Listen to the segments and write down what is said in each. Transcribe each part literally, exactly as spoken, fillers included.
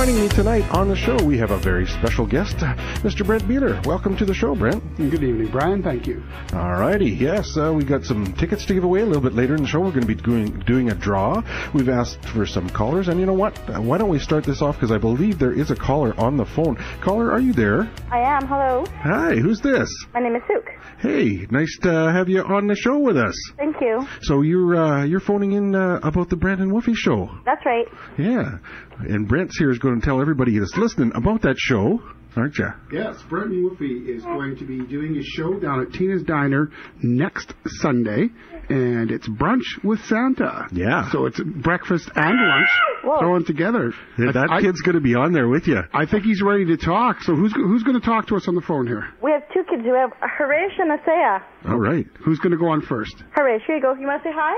Joining me tonight on the show, we have a very special guest, Mister Brent Beeler. Welcome to the show, Brent. Good evening, Brian. Thank you. All righty. Yes, uh, we got some tickets to give away a little bit later in the show. We're going to be doing, doing a draw. We've asked for some callers, and you know what? Why don't we start this off, because I believe there is a caller on the phone. Caller, are you there? I am. Hello. Hi. Who's this? My name is Suk. Hey, nice to have you on the show with us. Thank you. So you're uh, you're phoning in uh, about the Brent and Woofy show. That's right. Yeah, and Brent's here is going to tell everybody that's listening about that show, aren't you? Yes, Brent and Woofy is going to be doing a show down at Tina's Diner next Sunday, and it's Brunch with Santa. Yeah. So it's breakfast and lunch. Whoa. Thrown together. Yeah, that I, kid's going to be on there with you. I think he's ready to talk. So who's who's going to talk to us on the phone here? We have two kids. We have Harish and Asaya. All right. Who's going to go on first? Harish, here you go. You want to say hi?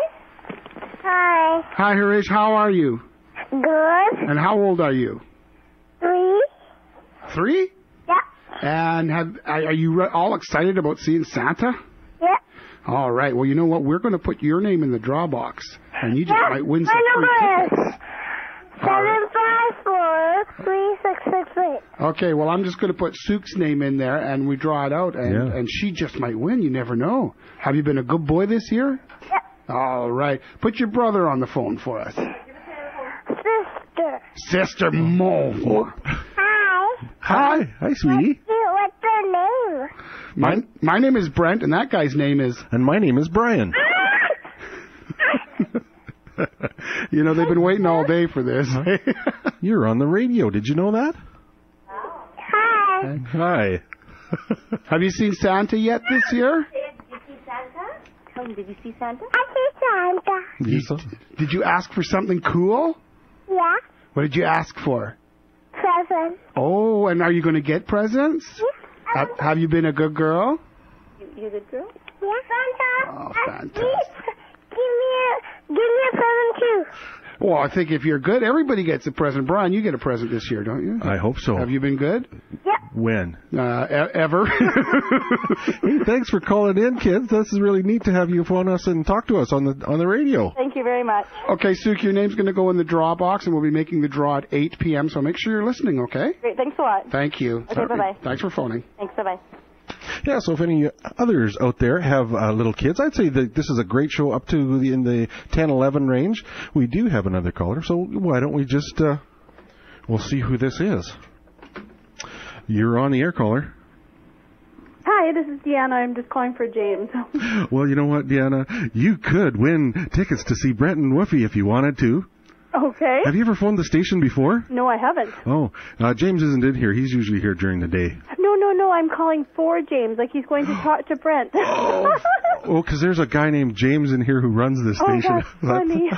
Hi. Hi, Harish. How are you? Good. And how old are you? Three. Three? Yeah. And have are you all excited about seeing Santa? Yeah. All right. Well, you know what? We're going to put your name in the draw box, and you just yeah. might win some free tickets. seven five four three six six eight. Okay, well, I'm just going to put Suk's name in there, and we draw it out, and, yeah. and she just might win. You never know. Have you been a good boy this year? Yep. All right. Put your brother on the phone for us. Sister. Sister Mauve. Hi. Hi. Hi, sweetie. What's your name? My, my name is Brent, and that guy's name is... And my name is Brian. You know, they've been waiting all day for this. You're on the radio. Did you know that? Hi. Hi. Have you seen Santa yet this year? Did you see Santa? Tell me, did you see Santa? I see Santa. Did, did you ask for something cool? Yeah. What did you ask for? Presents. Oh, and are you going to get presents? Yeah. Have, have you been a good girl? You, you're a good girl? Yeah. Santa. Oh, fantastic. Give me a... Give me a present, too. Well, I think if you're good, everybody gets a present. Brian, you get a present this year, don't you? I hope so. Have you been good? Yep. When? Uh, e- ever. Hey, thanks for calling in, kids. This is really neat to have you phone us and talk to us on the on the radio. Thank you very much. Okay, Suk, your name's going to go in the draw box, and we'll be making the draw at eight p.m., so make sure you're listening, okay? Great. Thanks a lot. Thank you. Okay, Sorry. bye-bye. Thanks for phoning. Thanks, bye-bye. Yeah, so if any others out there have uh, little kids, I'd say that this is a great show up to the, in the ten eleven range. We do have another caller, so why don't we just, uh, we'll see who this is. You're on the air, caller. Hi, this is Deanna. I'm just calling for James. Well, you know what, Deanna? You could win tickets to see Brent and Woofy if you wanted to. Okay. Have you ever phoned the station before? No, I haven't. Oh, uh, James isn't in here. He's usually here during the day. No, no, no. I'm calling for James. Like he's going to talk to Brent. Oh, because oh, there's a guy named James in here who runs the station. Oh, that's funny.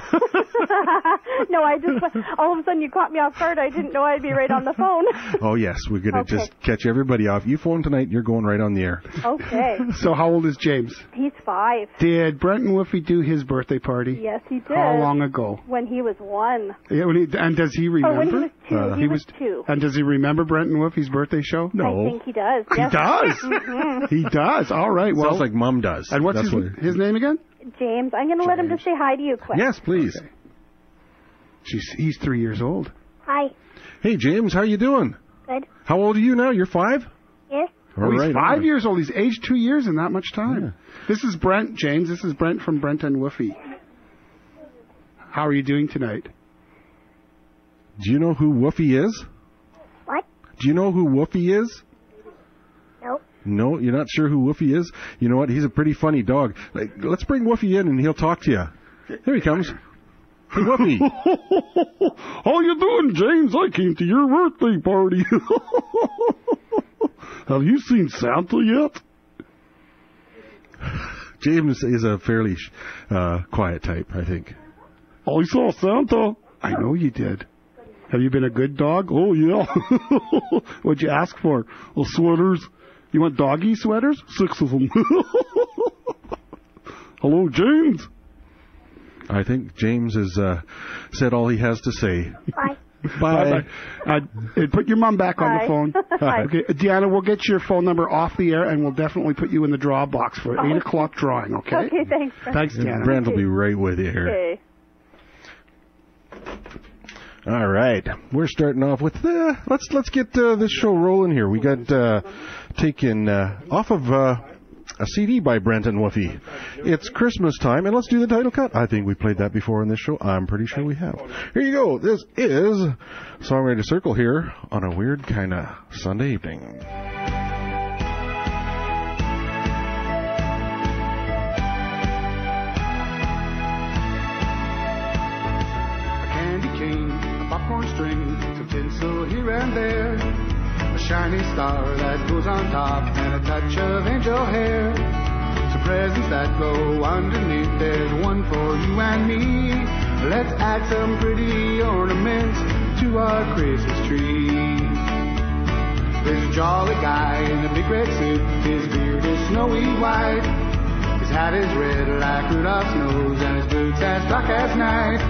No, I just, all of a sudden you caught me off guard. I didn't know I'd be right on the phone. Oh, yes. We're going to okay. just catch everybody off. You phone tonight, you're going right on the air. Okay. So how old is James? He's five. Did Brent and Woofy do his birthday party? Yes, he did. How long ago? When he was one. Yeah, when he, and does he remember? Oh, when he was two. Uh, he, he was, was two. And does he remember Brent and Woofy's birthday show? No. I think he does. Yes. He does? Mm-hmm. He does. All right. Well, sounds like Mom does. And what's his, what his name again? James. I'm going to let him just say hi to you quick. Yes, please. Okay. She's, he's three years old. Hi. Hey, James. How you doing? Good. How old are you now? You're five? Yes. All oh, he's right, five right. years old. He's aged two years in that much time. Yeah. This is Brent, James. This is Brent from Brent and Woofy. How are you doing tonight? Do you know who Woofy is? What? Do you know who Woofy is? No. No, you're not sure who Woofy is? You know what? He's a pretty funny dog. Like, let's bring Woofy in and he'll talk to you. Here he comes. Hey, Woofy. How you doing, James? I came to your birthday party. Have you seen Santa yet? James is a fairly uh, quiet type, I think. I saw Santa. I know you did. Have you been a good dog? Oh, yeah. What'd you ask for? Well, sweaters. You want doggy sweaters? Six of them. Hello, James. I think James has uh, said all he has to say. Bye. Bye. Bye. Uh, put your mom back Bye. on the phone. Bye. Okay, Deanna, we'll get your phone number off the air, and we'll definitely put you in the draw box for oh. eight o'clock drawing, okay? Okay, thanks. Thanks, Deanna. Brand will be right with you here. Okay. All right, we're starting off with uh, let's let's get uh, this show rolling here. We got uh, taken uh, off of uh, a C D by Brent and Woofy. It's Christmas time, and let's do the title cut. I think we played that before on this show. I'm pretty sure we have. Here you go. This is Songwriters Circle here on a weird kind of Sunday evening. Pencil here and there, a shiny star that goes on top, and a touch of angel hair. Some presents that glow underneath, there's one for you and me. Let's add some pretty ornaments to our Christmas tree. There's a jolly guy in a big red suit, his beard is snowy white, his hat is red like Rudolph's nose, and his boots as black as night.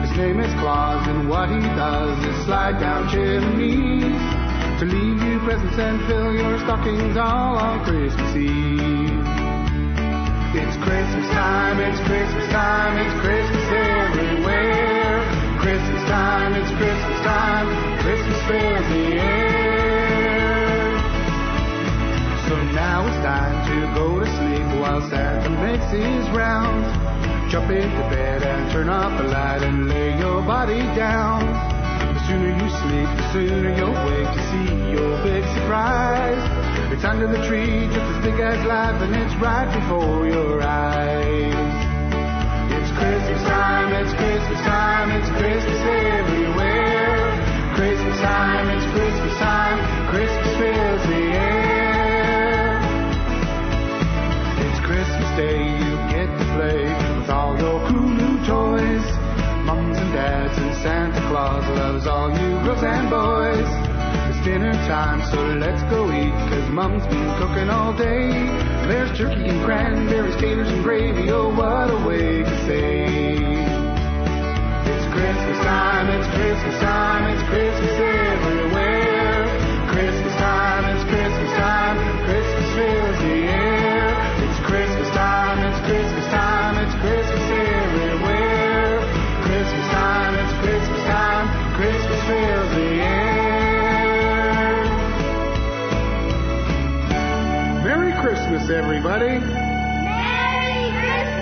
His name is Claus, and what he does is slide down chimneys to leave you presents and fill your stockings all on Christmas Eve. It's Christmas time, it's Christmas time, it's Christmas everywhere. Christmas time, it's Christmas time, Christmas fills the air. So now it's time to go to sleep while Santa makes his rounds. Jump into bed and turn off the light and lay your body down. The sooner you sleep, the sooner you'll wake to see your big surprise. It's under the tree, just as big as life, and it's right before your eyes. It's Christmas time, it's Christmas time, it's Christmas everywhere. Christmas time, it's Christmas time, Christmas fills the air. It's Christmas Day, you get to play all your cool new toys. Mums and dads and Santa Claus loves all you girls and boys. It's dinner time, so let's go eat, cause Mum's been cooking all day. There's turkey and cranberries, taters and gravy, oh what a way to say. It's Christmas time, it's Christmas time, it's Christmas everywhere. Christmas time, it's Christmas time, Christmas fills the air. It's Christmas time, it's Christmas time, Christmas everywhere. Christmas time, it's Christmas time, Christmas fills the air. Merry Christmas, everybody. Merry Christmas.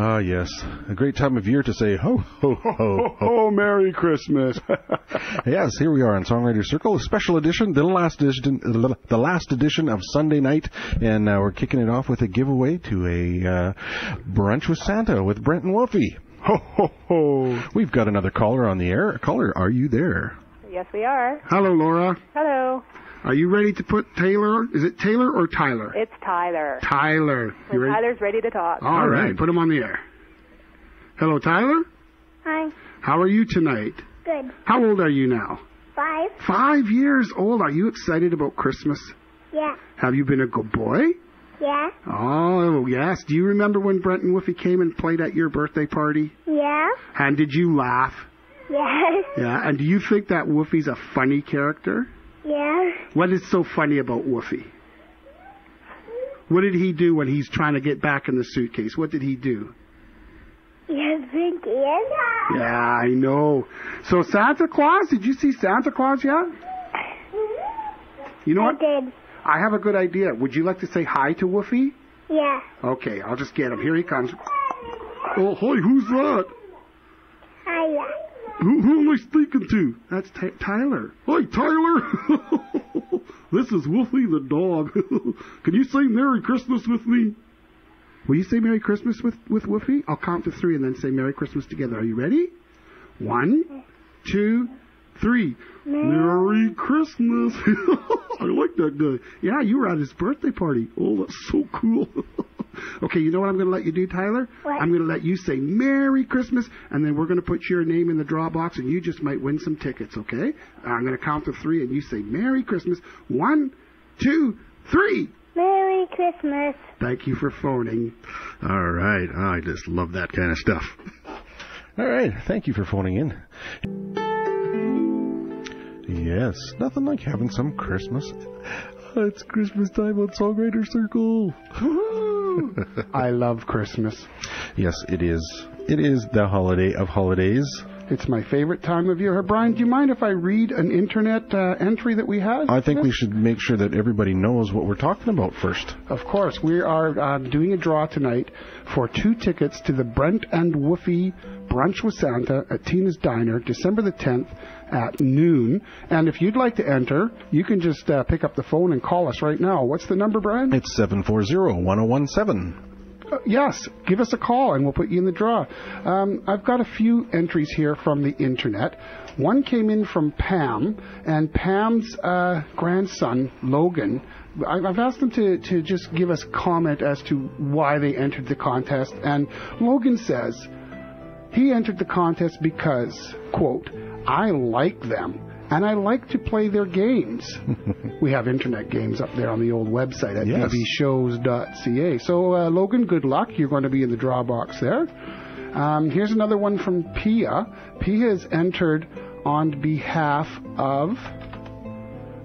Ah, yes. A great time of year to say, ho, ho, ho, ho, ho, Merry Christmas. Yes, here we are on Songwriters Circle, a special edition, the last edition, the last edition of Sunday night, and uh, we're kicking it off with a giveaway to a uh, brunch with Santa with Brent and Woofy. Ho, ho, ho. We've got another caller on the air. Caller, are you there? Yes, we are. Hello, Laura. Hello. Are you ready to put Taylor? Is it Taylor or Tyler? It's Tyler. Tyler. You ready? Tyler's ready to talk. All, All right. right, put him on the air. Hello, Tyler? Hi. How are you tonight? Good. How old are you now? Five. Five years old. Are you excited about Christmas? Yeah. Have you been a good boy? Yeah. Oh, yes. Do you remember when Brent and Woofy came and played at your birthday party? Yeah. And did you laugh? Yes. Yeah. And do you think that Woofy's a funny character? Yeah. What is so funny about Woofy? What did he do when he's trying to get back in the suitcase? What did he do? You think Anna? Yeah, I know. So Santa Claus, did you see Santa Claus yet? You know I what? Did. I have a good idea. Would you like to say hi to Woofy? Yeah. Okay, I'll just get him. Here he comes. Oh, hi, who's that? Hiya. Who, who am I speaking to? That's t- Tyler. Hi, Tyler. This is Woofy the dog. Can you say Merry Christmas with me? Will you say Merry Christmas with, with Woofy? I'll count to three and then say Merry Christmas together. Are you ready? One, two, three. Merry, Merry Christmas. I like that guy. Yeah, you were at his birthday party. Oh, that's so cool. Okay, you know what I'm going to let you do, Tyler? What? I'm going to let you say Merry Christmas, and then we're going to put your name in the draw box, and you just might win some tickets, okay? I'm going to count to three, and you say Merry Christmas. One, two, three. Merry Christmas. Thank you for phoning. All right. Oh, I just love that kind of stuff. All right. Thank you for phoning in. Yes, nothing like having some Christmas. Oh, it's Christmas time on Songwriters Circle. I love Christmas. Yes, it is. It is the holiday of holidays. It's my favorite time of year. Brian, do you mind if I read an internet uh, entry that we had? I think we should make sure that everybody knows what we're talking about first. Of course. We are uh, doing a draw tonight for two tickets to the Brent and Woofy Brunch with Santa at Tina's Diner, December the tenth at noon. And if you'd like to enter, you can just uh, pick up the phone and call us right now. What's the number, Brian? It's seven four zero, one oh one seven. Uh, yes, give us a call and we'll put you in the draw. Um, I've got a few entries here from the internet. One came in from Pam, and Pam's uh, grandson, Logan, I've asked them to, to just give us comment as to why they entered the contest. And Logan says he entered the contest because, quote, I like them. And I like to play their games. We have internet games up there on the old website at yes. b b shows dot c a. So, uh, Logan, good luck. You're going to be in the draw box there. Um, here's another one from Pia. Pia is entered on behalf of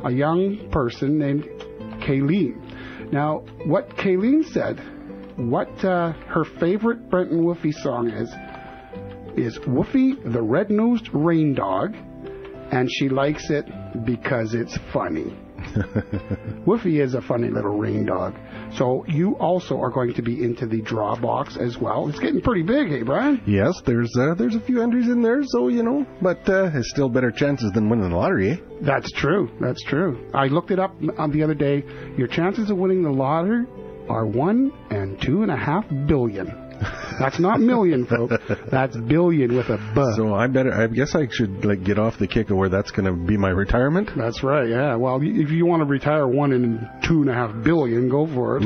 a young person named Kayleen. Now, what Kayleen said, what uh, her favorite Brent and Woofy song is, is Woofy the Red-Nosed Rain Dog. And she likes it because it's funny. Woofy is a funny little rain dog. So you also are going to be into the draw box as well. It's getting pretty big, eh, Brian? Yes, there's uh, there's a few entries in there, so, you know. But uh, it's still better chances than winning the lottery, eh? That's true. That's true. I looked it up um, the other day. Your chances of winning the lottery are one and two and a half billion. That's not million, folks. That's billion with a B. So I better. I guess I should like get off the kicker where that's going to be my retirement. That's right. Yeah. Well, if you want to retire one in two and a half billion, go for it.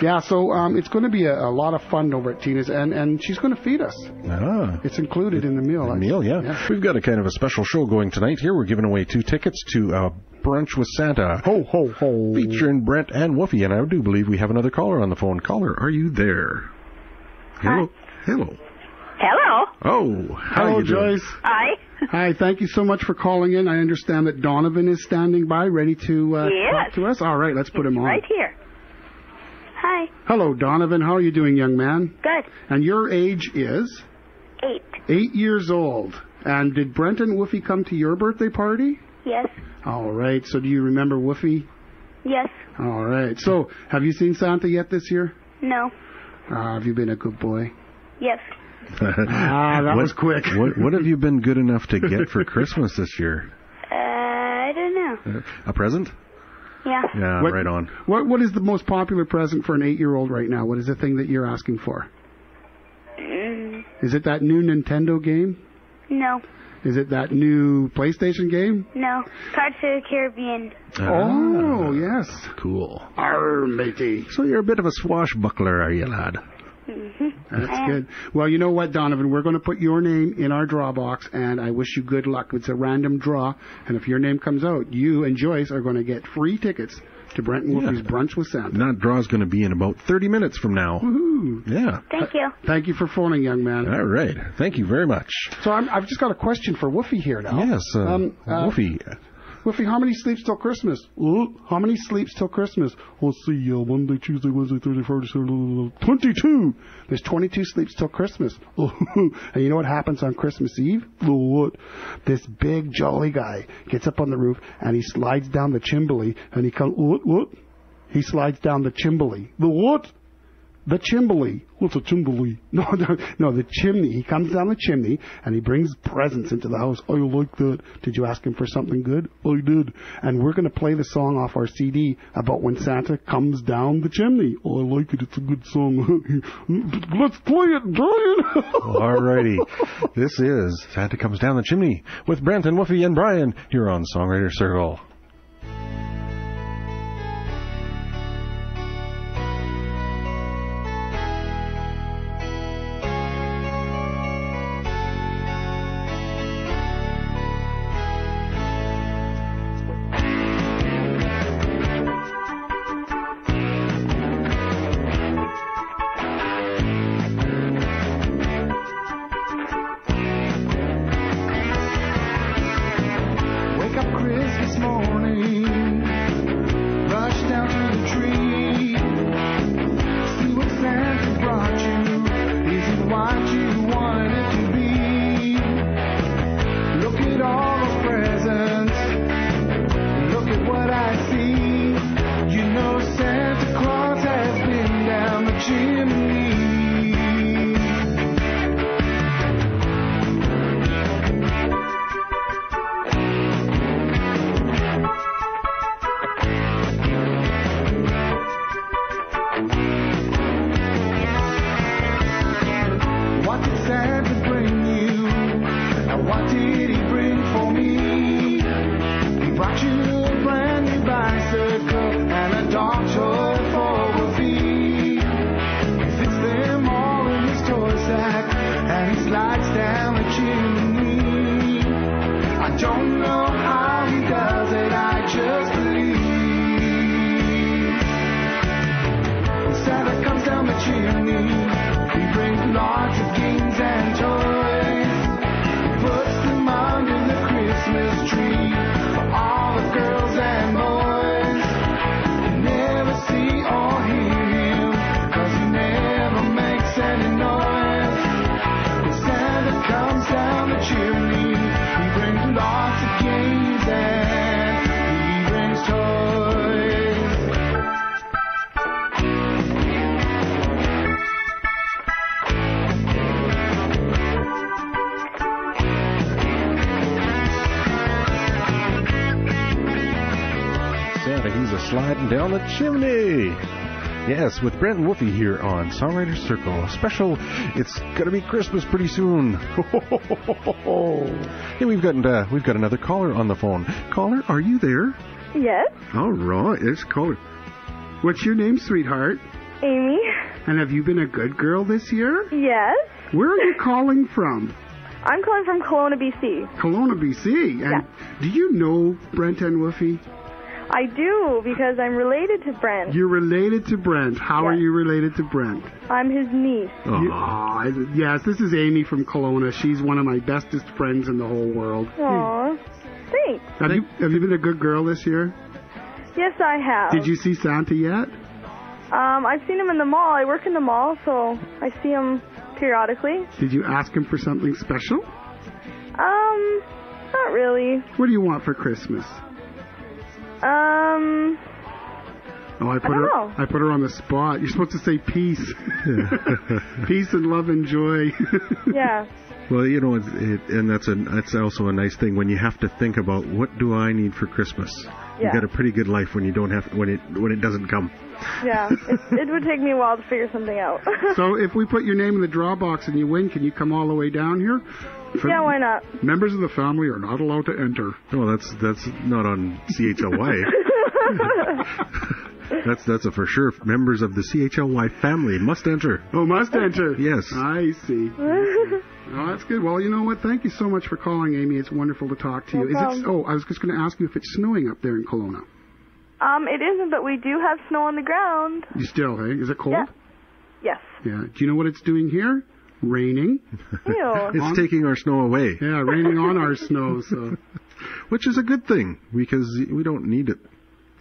Yeah. So um, it's going to be a, a lot of fun over at Tina's, and, and she's going to feed us. Ah. It's included it, in the meal. The meal. Yeah. yeah. We've got a kind of a special show going tonight. Here, we're giving away two tickets to uh, Brunch with Santa. Ho ho ho. Featuring Brent and Woofy, and I do believe we have another caller on the phone. Caller, are you? You there? Hello. Hi. Hello. Hello. Oh, how Hello, are you Joyce. Doing? Hi. Hi. Thank you so much for calling in. I understand that Donovan is standing by, ready to uh, yes. talk to us. All right, let's put it's him on. Right here. Hi. Hello, Donovan. How are you doing, young man? Good. And your age is? Eight. Eight years old. And did Brent and Woofy come to your birthday party? Yes. All right. So do you remember Woofy? Yes. All right. So have you seen Santa yet this year? No. Uh, have you been a good boy? Yes. Ah, that what, was quick. what, what have you been good enough to get for Christmas this year? Uh, I don't know. Uh, a present? Yeah. Yeah, what, right on. What What is the most popular present for an eight-year-old right now? What is the thing that you're asking for? Mm. Is it that new Nintendo game? No. Is it that new PlayStation game? No. Pirates of the Caribbean. Oh, ah, yes. Cool. Arr, matey. So you're a bit of a swashbuckler, are you, lad? Mm-hmm. That's um, good. Well, you know what, Donovan? We're going to put your name in our draw box, and I wish you good luck. It's a random draw, and if your name comes out, you and Joyce are going to get free tickets to Brent and Woofy's yeah. Brunch with Santa. And that draw's going to be in about thirty minutes from now. Woo-hoo. Yeah. Thank you. Uh, thank you for phoning, young man. All right. Thank you very much. So I'm, I've just got a question for Woofy here now. Yes, uh, um, uh, Woofy. Woofy, how many sleeps till Christmas? How many sleeps till Christmas? Let's see, uh, Monday, Tuesday, Wednesday, Thursday, Friday, Saturday, twenty-two. There's twenty-two sleeps till Christmas. And you know what happens on Christmas Eve? What? This big, jolly guy gets up on the roof, and he slides down the chimbley, and he comes, what, what? He slides down the chimbley. The what? The chimbley. What's a chimbley? No, no, no, the chimney. He comes down the chimney, and he brings presents into the house. Oh, you like that? Did you ask him for something good? I did. And we're going to play the song off our C D about when Santa comes down the chimney. Oh, I like it. It's a good song. Let's play it, Brian. All righty. This is Santa Comes Down the Chimney with Brent and Woofy and Brian here on Songwriters Circle. Christmas morning. down what you need. I don't know how he does it, I just believe. And Santa comes down what you need. He brings lots of games and toys. He puts them under the Christmas tree for all the girls and boys. You never see or hear him, cause he never makes any noise. When Santa comes down the chimney, he brings lots of games and he brings toys. He's a sliding down the chimney. Yes, with Brent and Woofy here on Songwriters Circle. A special, it's gonna be Christmas pretty soon. Hey, we've got uh, we've got another caller on the phone. Caller, are you there? Yes. All right, it's caller. What's your name, sweetheart? Amy. And have you been a good girl this year? Yes. Where are you calling from? I'm calling from Kelowna, B C. Kelowna, B C. And yeah. Do you know Brent and Woofy? I do, because I'm related to Brent. You're related to Brent. How yes. are you related to Brent? I'm his niece. Oh, yes, this is Amy from Kelowna. She's one of my bestest friends in the whole world. Aw, thanks. Have you, have you been a good girl this year? Yes, I have. Did you see Santa yet? Um, I've seen him in the mall. I work in the mall, so I see him periodically. Did you ask him for something special? Um, not really. What do you want for Christmas? Um. Oh, I put I her. Know. I put her on the spot. You're supposed to say peace, peace and love and joy. Yeah. Well, you know, it, it, and that's a that's also a nice thing when you have to think about what do I need for Christmas. Yeah. You got a pretty good life when you don't have when it when it doesn't come. Yeah, it, it would take me a while to figure something out. So if we put your name in the draw box and you win, can you come all the way down here? For yeah, why not? Members of the family are not allowed to enter. No, that's that's not on C H L Y. that's that's a for sure. Members of the C H L Y family must enter. Oh, must enter. Yes. I see. Oh, that's good. Well, you know what? Thank you so much for calling, Amy. It's wonderful to talk to you. No Is it? Oh, I was just going to ask you if it's snowing up there in Kelowna. Um, it isn't, but we do have snow on the ground. You still, hey? Is it cold? Yeah. Yes. Yeah. Do you know what it's doing here? Raining. It's on, taking our snow away. Yeah, raining on our snow. So, which is a good thing because we don't need it.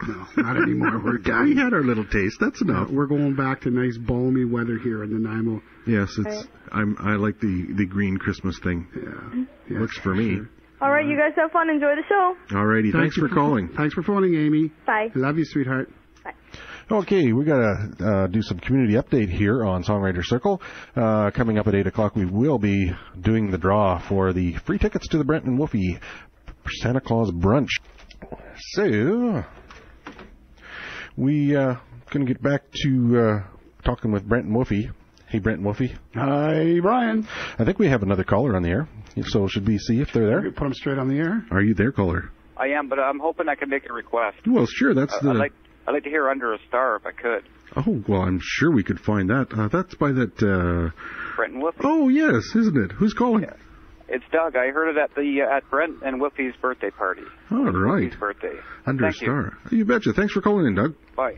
No, not anymore. We're done. We had our little taste. That's enough. Yeah, we're going back to nice balmy weather here in Nanaimo. Yes, it's. Right. I'm. I like the the green Christmas thing. Yeah, yes, works for me. Sure. All right, you guys have fun. Enjoy the show. All righty. Thanks, Thanks for calling. Thanks for phoning, Amy. Bye. Love you, sweetheart. Bye. Okay, we got to uh, do some community update here on Songwriters Circle. Uh, coming up at eight o'clock, we will be doing the draw for the free tickets to the Brent and Woofy Santa Claus Brunch. So, we uh going to get back to uh, talking with Brent and Woofy. Hey, Brent and Woofy. Hi, Brian. I think we have another caller on the air, so should we see if they're there? We put them straight on the air. Are you there, caller? I am, but I'm hoping I can make a request. Well, sure, that's uh, the... I'd like I'd like to hear Under a Star if I could. Oh, well, I'm sure we could find that. Uh, that's by that... Uh... Brent and Woofy. Oh, yes, isn't it? Who's calling? Yeah. It's Doug. I heard it at the uh, at Brent and Woofy's birthday party. All right. Woofy's birthday. Under a Star. You. you betcha. Thanks for calling in, Doug. Bye.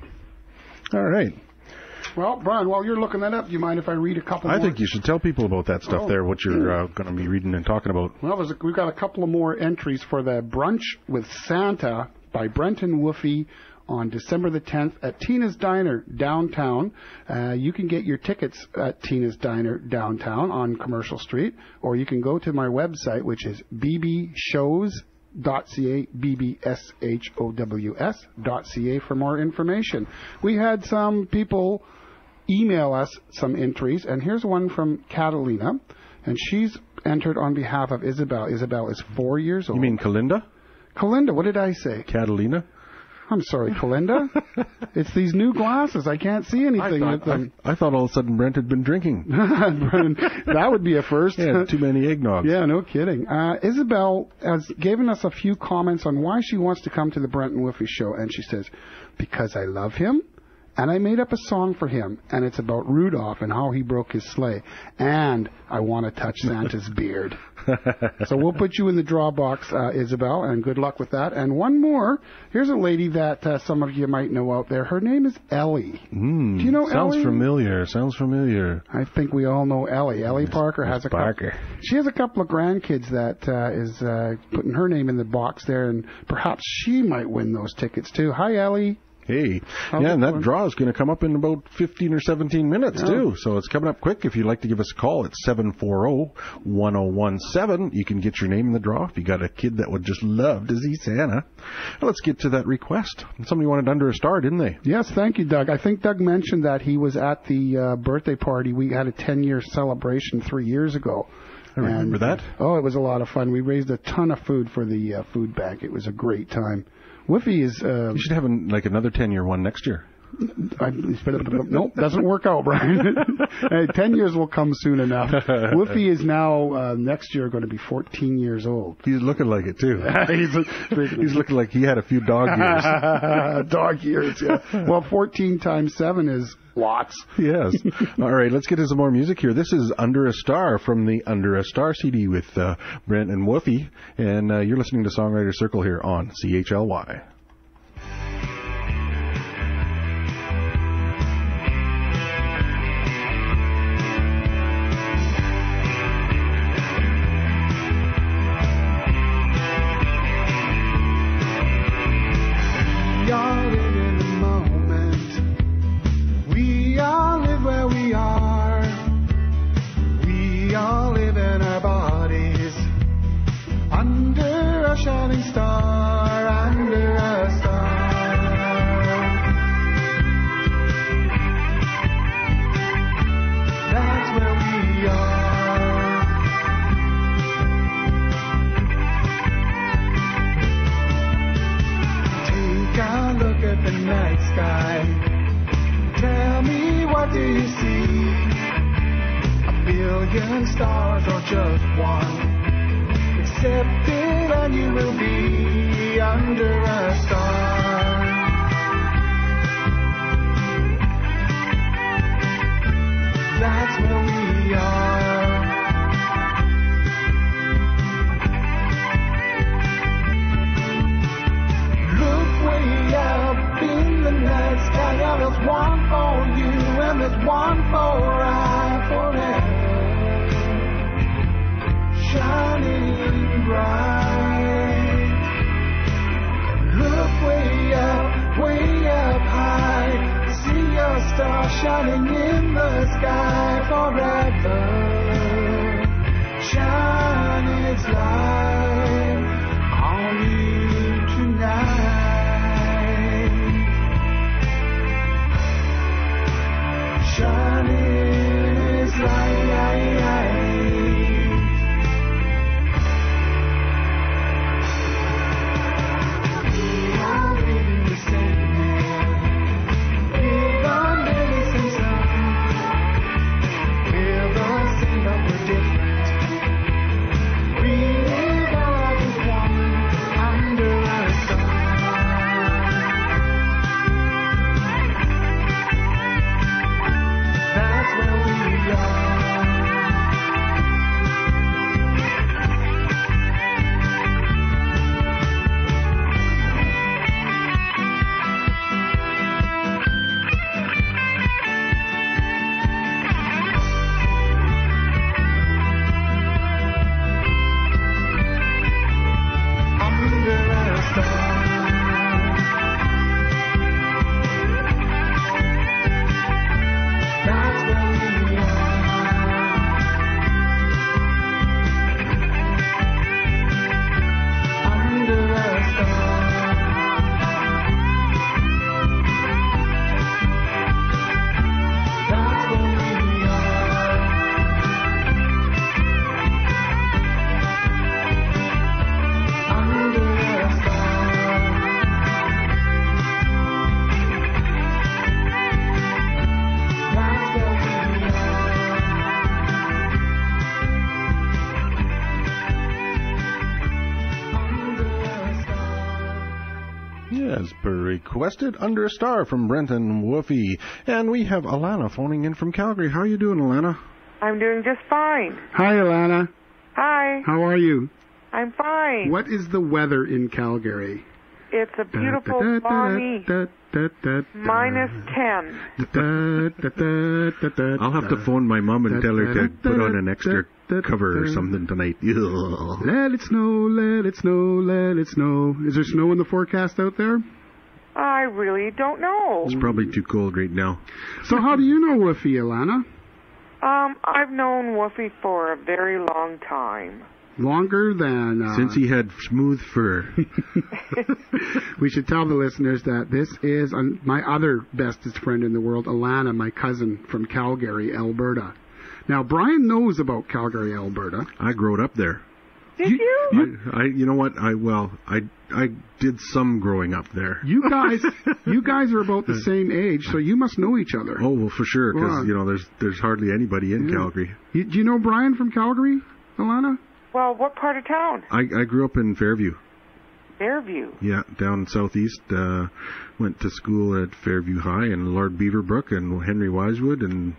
All right. Well, Brian, while you're looking that up, do you mind if I read a couple I more? I think you should tell people about that stuff oh. there, what you're uh, going to be reading and talking about. Well, there's a, we've got a couple of more entries for the Brunch with Santa by Brent and Woofy on December the tenth at Tina's Diner downtown. Uh, you can get your tickets at Tina's Diner downtown on Commercial Street, or you can go to my website, which is b b shows dot c a, b b s h o w s dot c a for more information. We had some people email us some entries, and here's one from Catalina, and she's entered on behalf of Isabel. Isabel is four years old. You mean Kalinda? Kalinda, what did I say? Catalina? I'm sorry, Kalinda. It's these new glasses. I can't see anything I thought, with them. I, I thought all of a sudden Brent had been drinking. Brent, that would be a first. Yeah, too many eggnogs. Yeah, no kidding. Uh, Isabel has given us a few comments on why she wants to come to the Brent and Woofy show, and she says, because I love him And I made up a song for him, and it's about Rudolph and how he broke his sleigh. And I want to touch Santa's beard. So we'll put you in the draw box, uh, Isabel, and good luck with that. And one more. Here's a lady that uh, some of you might know out there. Her name is Ellie. Mm, Do you know sounds Ellie? Sounds familiar. Sounds familiar. I think we all know Ellie. Ellie Miss, Parker has Miss a Parker. Couple, she has a couple of grandkids that uh, is uh, putting her name in the box there, and perhaps she might win those tickets too. Hi, Ellie. Hey, How's yeah, and that going? Draw is going to come up in about fifteen or seventeen minutes, yeah. too. So it's coming up quick. If you'd like to give us a call, it's seven four zero, one zero one seven. You can get your name in the draw if you got a kid that would just love to see Santa. Now let's get to that request. Somebody wanted Under a Star, didn't they? Yes, thank you, Doug. I think Doug mentioned that he was at the uh, birthday party. We had a ten-year celebration three years ago. I remember and, that. Oh, it was a lot of fun. We raised a ton of food for the uh, food bank. It was a great time. Woofy is... Uh, you should have, an, like, another ten-year one next year. I, nope, doesn't work out, Brian. Hey, ten years will come soon enough. Woofy is now, uh, next year, going to be fourteen years old. He's looking like it, too. he's, he's looking like he had a few dog years. Dog years, yeah. Well, fourteen times seven is... Lots. Yes. All right, let's get to some more music here. This is Under a Star from the Under a Star C D with uh, Brent and Woofy, and uh, you're listening to Songwriters Circle here on C H L Y. requested Under a Star from Brent and Woofy. And we have Alana phoning in from Calgary. How are you doing, Alana? I'm doing just fine. Hi, Alana. Hi. How are you? I'm fine. What is the weather in Calgary? It's a beautiful, balmy minus ten. I'll have to phone my mom and tell her to put on an extra cover or something tonight. Ugh. Let it snow, let it snow, let it snow. Is there snow in the forecast out there? I really don't know. It's probably too cold right now. So how do you know Woofy, Alana? Um, I've known Woofy for a very long time. Longer than... Uh, Since he had smooth fur. We should tell the listeners that this is um, my other bestest friend in the world, Alana, my cousin from Calgary, Alberta. Now, Brian knows about Calgary, Alberta. I growed up there. Did you? you? I, I, you know what? I well, I I did some growing up there. You guys, you guys are about the same age, so you must know each other. Oh well, for sure, because well, you know there's there's hardly anybody in yeah. Calgary. You, do you know Brian from Calgary, Alana? Well, what part of town? I, I grew up in Fairview. Fairview? Yeah, down southeast. Uh, went to school at Fairview High and Lord Beaverbrook and Henry Wisewood and.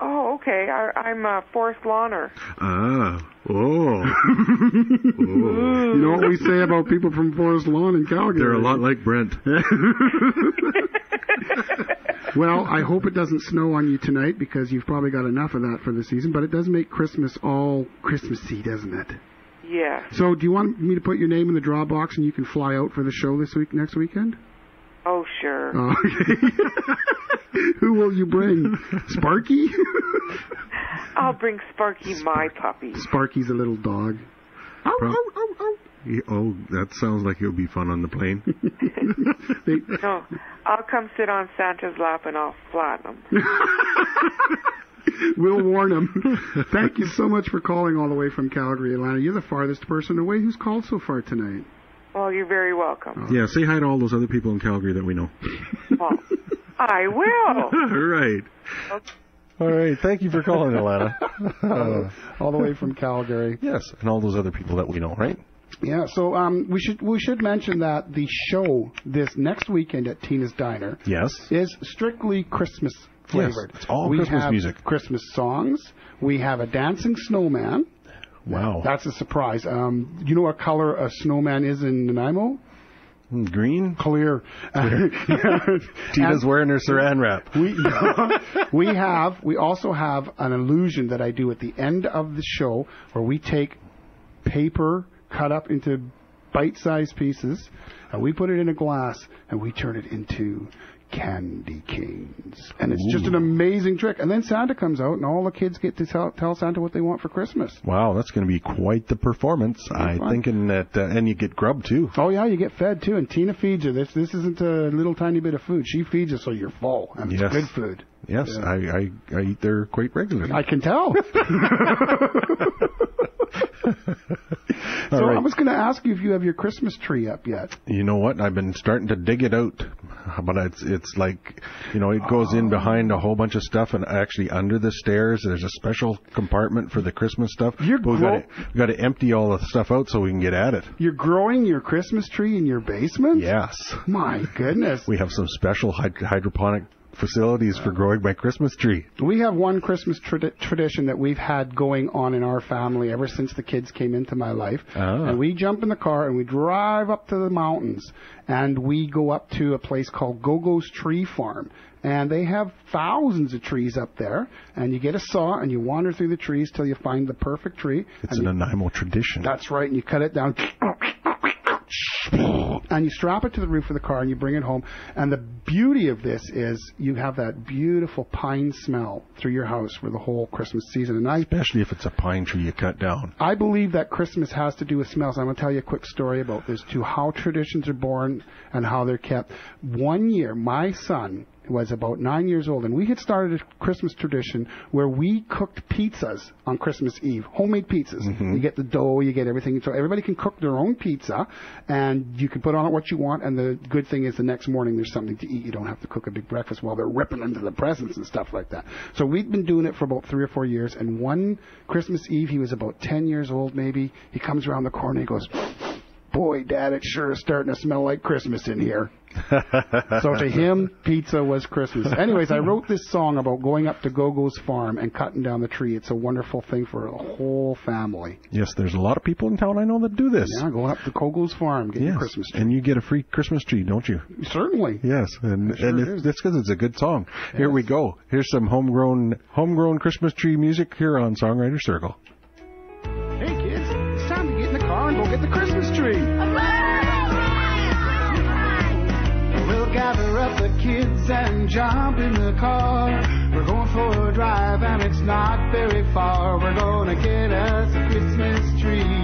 Oh, okay. I, I'm a Forest Lawner. Ah. Oh. oh. You know what we say about people from Forest Lawn in Calgary? They're a lot like Brent. Well, I hope it doesn't snow on you tonight because you've probably got enough of that for the season, but it does make Christmas all Christmassy, doesn't it? Yeah. So do you want me to put your name in the draw box and you can fly out for the show this week, next weekend? Oh, sure. Oh, okay. Who will you bring? Sparky? I'll bring Sparky, Spark- my puppy. Sparky's a little dog. Oh, Pro- oh, oh, oh. Oh, that sounds like it'll be fun on the plane. they- no, I'll come sit on Santa's lap and I'll flatten him. We'll warn him. Thank you so much for calling all the way from Calgary, Alana. You're the farthest person away who's called so far tonight. Well, you're very welcome. Yeah, say hi to all those other people in Calgary that we know. Well, I will. All right. Okay. All right. Thank you for calling, Alana. Uh, all the way from Calgary. Yes, and all those other people that we know, right? Yeah. So um, we should we should mention that the show this next weekend at Tina's Diner. Yes. Is strictly Christmas flavored. Yes, it's all we Christmas have music. Christmas songs. We have a dancing snowman. Wow. That's a surprise. Um, you know what color a snowman is in Nanaimo? Green? Clear. Clear. Tina's and wearing her saran wrap. We, yeah, we have, we also have an illusion that I do at the end of the show where we take paper cut up into bite-sized pieces and we put it in a glass and we turn it into candy canes. And it's Ooh. Just an amazing trick. And then Santa comes out, and all the kids get to tell, tell Santa what they want for Christmas. Wow, that's going to be quite the performance. I'm thinking that, uh, and you get grub, too. Oh, yeah, you get fed, too. And Tina feeds you. This This isn't a little tiny bit of food. She feeds you so you're full, and yes. It's good food. Yes, yeah. I, I, I eat there quite regularly. I can tell. So right. I was going to ask you if you have your Christmas tree up yet. You know what? I've been starting to dig it out, but it's it's like, you know, it goes uh, in behind a whole bunch of stuff, and actually under the stairs there's a special compartment for the Christmas stuff. You're but we've gro- got to empty all the stuff out so we can get at it. You're growing your Christmas tree in your basement? Yes. My goodness. We have some special hyd- hydroponic facilities for growing my Christmas tree. We have one Christmas tra- tradition that we've had going on in our family ever since the kids came into my life. Ah. And we jump in the car and we drive up to the mountains and we go up to a place called Gogo's Tree Farm. And they have thousands of trees up there. And you get a saw and you wander through the trees till you find the perfect tree. It's an Nanaimo tradition. That's right. And you cut it down. And you strap it to the roof of the car and you bring it home. And the beauty of this is you have that beautiful pine smell through your house for the whole Christmas season. And I, especially if it's a pine tree you cut down. I believe that Christmas has to do with smells. I'm going to tell you a quick story about this, too, how traditions are born and how they're kept. One year, my son was about nine years old, and we had started a Christmas tradition where we cooked pizzas on Christmas Eve, homemade pizzas. Mm-hmm. You get the dough, you get everything. So everybody can cook their own pizza, and you can put on it what you want, and the good thing is the next morning there's something to eat. You don't have to cook a big breakfast while they're ripping into the presents and stuff like that. So we'd been doing it for about three or four years, and one Christmas Eve, he was about ten years old maybe, he comes around the corner and he goes... boy, Dad, it sure is starting to smell like Christmas in here. So to him, pizza was Christmas. Anyways, I wrote this song about going up to Gogo's farm and cutting down the tree. It's a wonderful thing for a whole family. Yes, there's a lot of people in town I know that do this. Yeah, going up to Gogo's farm, getting yes. a Christmas tree. And you get a free Christmas tree, don't you? Certainly. Yes, and, sure and it, that's because it's a good song. Yes. Here we go. Here's some homegrown, homegrown Christmas tree music here on Songwriters Circle. Hey, kids, it's time to get in the car and go get the Christmas tree. We'll gather up the kids and jump in the car. We're going for a drive and it's not very far. We're gonna get us a Christmas tree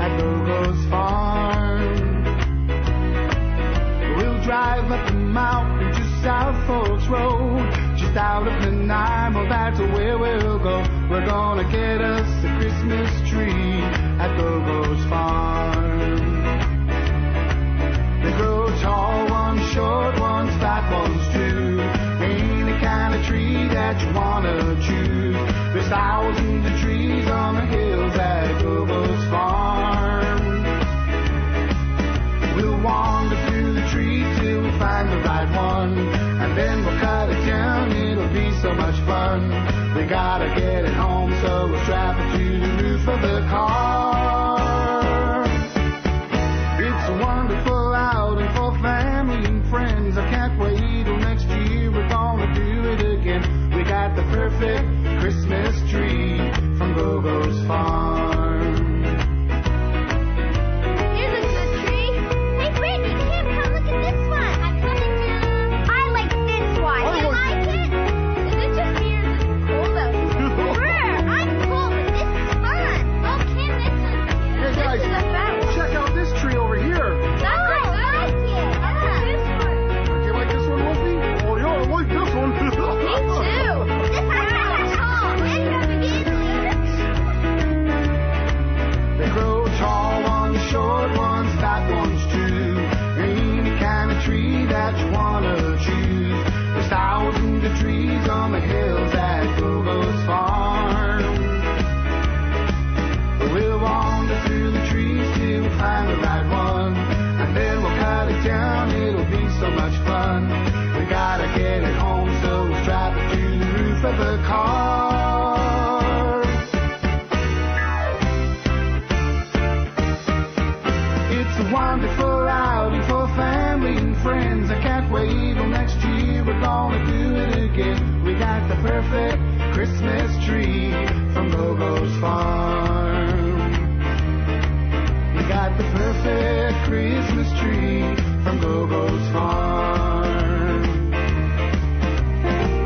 at Gogo's farm. We'll drive up the mountain to South Falls Road. Out of Nanaimo, that's where we'll go. We're gonna get us a Christmas tree at Gogo's farm. They grow tall, one's short, one's fat, one's too. Ain't the kind of tree that you wanna choose. There's thousands of trees on the hills at Gogo's farm. We'll wander through the tree till we find the right one. Then we'll cut it down, it'll be so much fun. We gotta get it home, so we'll strap it to the roof of the car. It's wonderful outing for family and friends. I can't wait till next year, we're gonna do it again. We got the perfect Christmas tree from Gogo's farm. Here's a tree. Hey, Brent, you can't come look at this one. I'm coming down. Why? Do you like it? Is it just me or is it cold out? Brr, I'm cold, but this is fun. Oh, Kim, this one. Hey, guys, this is a fat one. Check out this tree over here. Oh, I like it. I like this one. Do you like this one, Wolfie? Oh, yeah, I like this one. Me too. This one's kind of tall. This one's big. They grow tall, one's short, one's fat, one's too. Ain't the kind of tree that you want to choose. Thousands of trees on the hills at Gogo's farm. We'll wander through the trees till we find the right one. And then we'll cut it down, it'll be so much fun. We gotta get it home, so we'll strap it to the roof of the car. It's a wonderful outing for family and friends. I can't wait till next year, we're gonna do it again. We got the perfect Christmas tree from Gogo's farm. We got the perfect Christmas tree from Gogo's farm.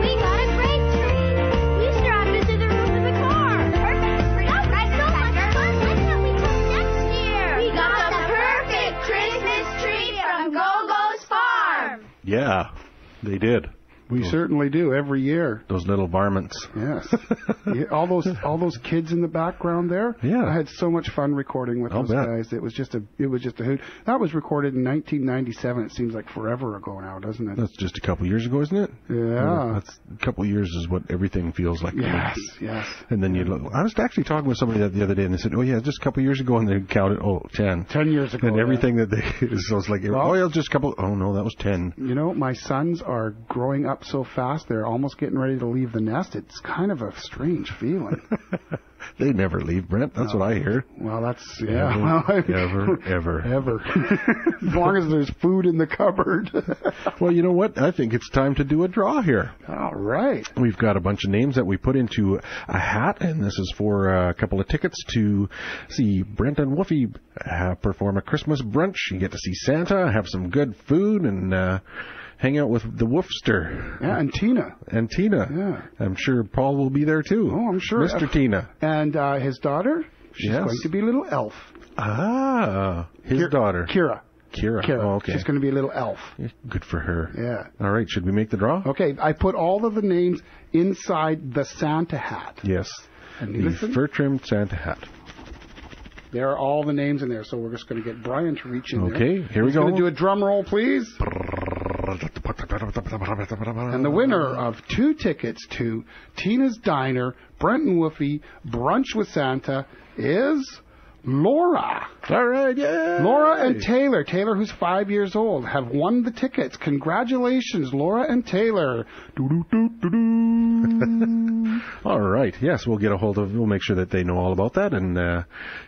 We got a great tree. We strapped it to the roof of the car. Perfect. Oh, that's so much fun. Why can't we come next year? We got the Christmas tree from Gogo's farm. Yeah, they did. We those, certainly do every year. Those little varmints. Yes. yeah, all those all those kids in the background there. Yeah. I had so much fun recording with I'll those bet. guys. It was just a it was just a hoot. That was recorded in nineteen ninety-seven. It seems like forever ago now, doesn't it? That's just a couple years ago, isn't it? Yeah. That's a couple years is what everything feels like. Yes. Yes. And then you look. I was actually talking with somebody that the other day, and they said, "Oh yeah, just a couple years ago," and they counted, "Oh, ten." Ten years ago. And everything yeah. that they so it's like, well, "Oh yeah, just a couple." Oh no, that was ten. You know, my sons are growing up so fast, they're almost getting ready to leave the nest. It's kind of a strange feeling. They never leave, Brent. That's no. what I hear. Well, that's, yeah. Ever, well, I mean, ever, ever. Ever. As long as there's food in the cupboard. Well, you know what? I think it's time to do a draw here. All right. We've got a bunch of names that we put into a hat, and this is for a couple of tickets to see Brent and Woofy uh, perform a Christmas brunch. You get to see Santa, have some good food, and... Uh, Hang out with the Woofster. Yeah, and Tina. And Tina. Yeah. I'm sure Paul will be there, too. Oh, I'm sure. Mister Uh, Tina. And uh, his daughter? She's yes. going to be a little elf. Ah, his Kira, daughter. Kira. Kira. Kira. Oh, okay. She's going to be a little elf. Good for her. Yeah. All right, should we make the draw? Okay, I put all of the names inside the Santa hat. Yes, and the listen. fur-trimmed Santa hat. There are all the names in there, so we're just going to get Brian to reach in okay, there. Okay, here we He's go. Going to do a drum roll, please. And the winner of two tickets to Tina's Diner, Brent and Woofy, Brunch with Santa, is Laura. All right, yeah. Laura and Taylor, Taylor who's five years old, have won the tickets. Congratulations, Laura and Taylor. All right, yes, we'll get a hold of, we'll make sure that they know all about that, and uh,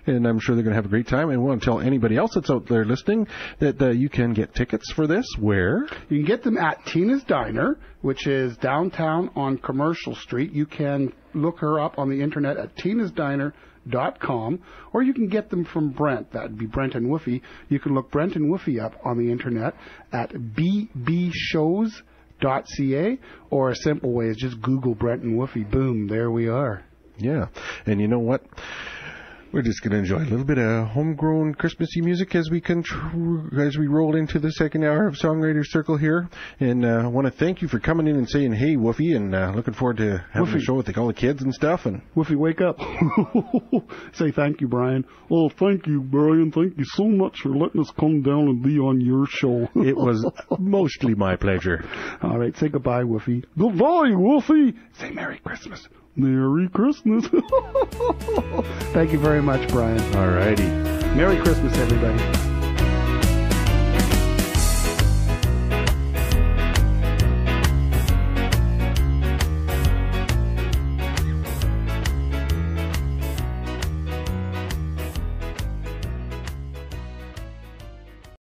and I'm sure they're going to have a great time. And we want to tell anybody else that's out there listening that uh, you can get tickets for this where? You can get them at Tina's Diner, which is downtown on Commercial Street. You can look her up on the internet at tinas diner dot com, or you can get them from Brent. That would be Brent and Woofy. You can look Brent and Woofy up on the internet at b b shows dot c a, or a simple way is just Google Brent and Woofy. Boom, there we are. Yeah, and you know what? We're just going to enjoy a little bit of homegrown Christmassy music as we contr- as we roll into the second hour of Songwriters Circle here. And I uh, want to thank you for coming in and saying, hey, Woofy, and uh, looking forward to having Woofy. A show with like, all the kids and stuff. And Woofy, wake up. Say thank you, Brian. Oh, thank you, Brian. Thank you so much for letting us come down and be on your show. It was mostly my pleasure. All right, say goodbye, Woofy. Goodbye, Woofy. Say Merry Christmas. Merry Christmas. Thank you very much, Brian. All righty. Merry Christmas, everybody.